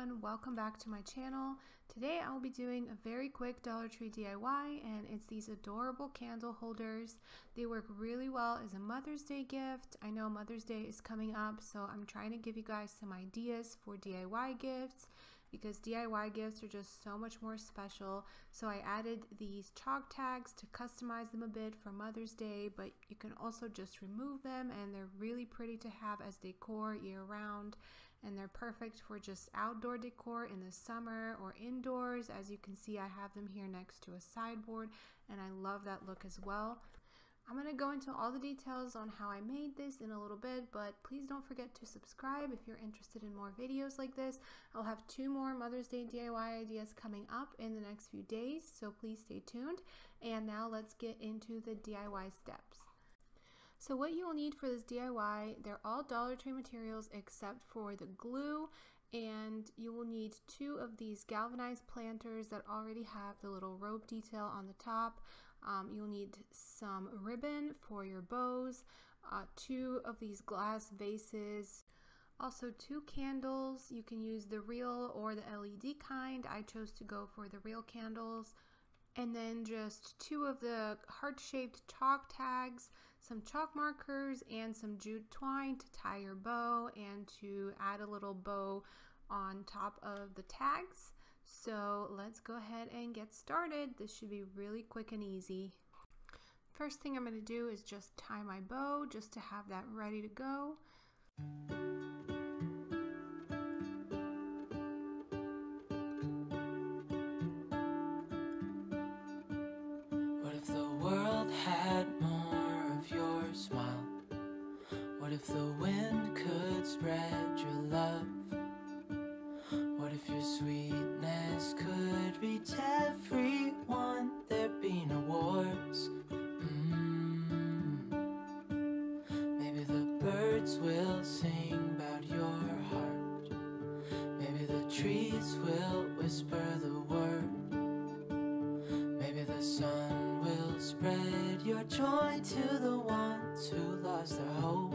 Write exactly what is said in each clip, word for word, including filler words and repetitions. everyone, welcome back to my channel. Today I will be doing a very quick Dollar Tree D I Y, and it's these adorable candle holders. They work really well as a Mother's Day gift. I know Mother's Day is coming up, so I'm trying to give you guys some ideas for D I Y gifts, because D I Y gifts are just so much more special. So I added these chalk tags to customize them a bit for Mother's Day, but you can also just remove them, and they're really pretty to have as decor year-round, and they're perfect for just outdoor decor in the summer or indoors. As you can see, I have them here next to a sideboard, and I love that look as well. I'm going to go into all the details on how I made this in a little bit, but please don't forget to subscribe if you're interested in more videos like this. I'll have two more Mother's Day D I Y ideas coming up in the next few days, so please stay tuned. And now let's get into the D I Y steps. So what you will need for this D I Y, they're all Dollar Tree materials except for the glue, and you will need two of these galvanized planters that already have the little rope detail on the top. Um, you'll need some ribbon for your bows, uh, two of these glass vases, also two candles. You can use the real or the L E D kind. I chose to go for the real candles. And then just two of the heart-shaped chalk tags, some chalk markers, and some jute twine to tie your bow and to add a little bow on top of the tags. So let's go ahead and get started. This should be really quick and easy. First thing I'm going to do is just tie my bow just to have that ready to go. What if the wind could spread your love? What if your sweetness could reach everyone? There'd be no wars. Mm. Maybe the birds will sing about your heart. Maybe the trees will whisper the word. Maybe the sun will spread your joy to the ones who lost their hope.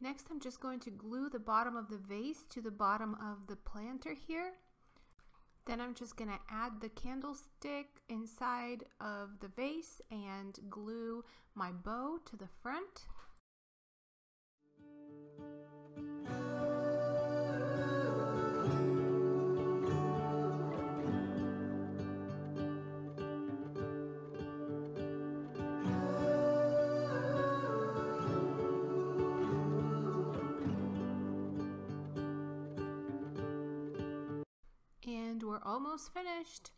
Next, I'm just going to glue the bottom of the vase to the bottom of the planter here. Then I'm just going to add the candlestick inside of the vase and glue my bow to the front. And we're almost finished.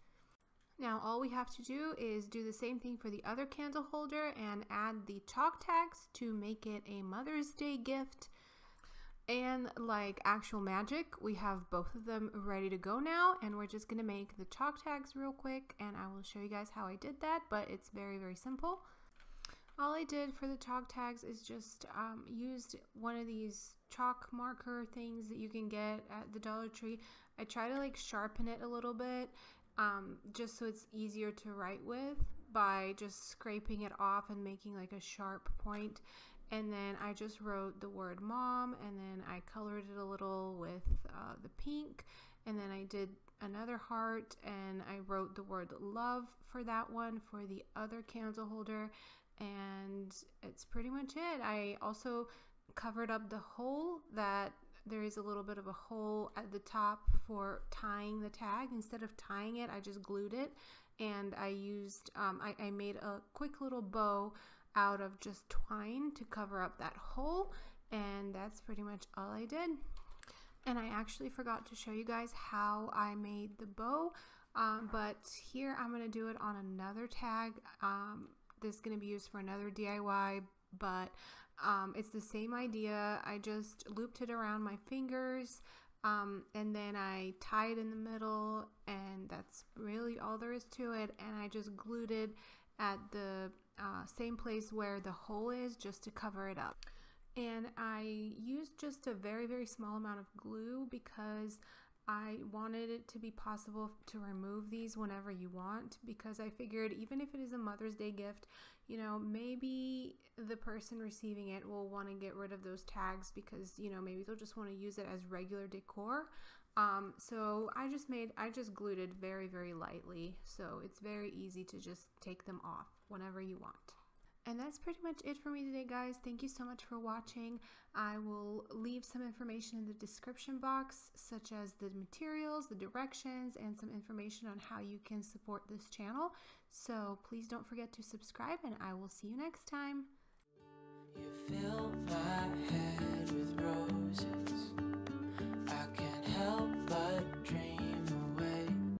Now all we have to do is do the same thing for the other candle holder and add the chalk tags to make it a Mother's Day gift. And like actual magic, we have both of them ready to go now, and we're just gonna make the chalk tags real quick, and I will show you guys how I did that, but it's very very simple. All I did for the chalk tags is just um, used one of these chalk marker things that you can get at the Dollar Tree. I try to like sharpen it a little bit um, just so it's easier to write with by just scraping it off and making like a sharp point. And then I just wrote the word mom, and then I colored it a little with uh, the pink, and then I did another heart, and I wrote the word love for that one for the other candle holder. And it's pretty much it. I also covered up the hole that there is a little bit of a hole at the top for tying the tag. Instead of tying it, I just glued it, and I used um, I, I made a quick little bow out of just twine to cover up that hole, and that's pretty much all I did. And I actually forgot to show you guys how I made the bow, um, but here I'm gonna do it on another tag. Um, this is going to be used for another D I Y, but um, it's the same idea. I just looped it around my fingers, um, and then I tie it in the middle, and that's really all there is to it. And I just glued it at the uh, same place where the hole is just to cover it up. And I used just a very very small amount of glue because I wanted it to be possible to remove these whenever you want, because I figured even if it is a Mother's Day gift, you know, maybe the person receiving it will want to get rid of those tags because, you know, maybe they'll just want to use it as regular decor. Um, so I just made, I just glued it very, very lightly. So it's very easy to just take them off whenever you want. And that's pretty much it for me today, guys. Thank you so much for watching. I will leave some information in the description box, such as the materials, the directions, and some information on how you can support this channel. So please don't forget to subscribe, and I will see you next time. You fill my head with roses.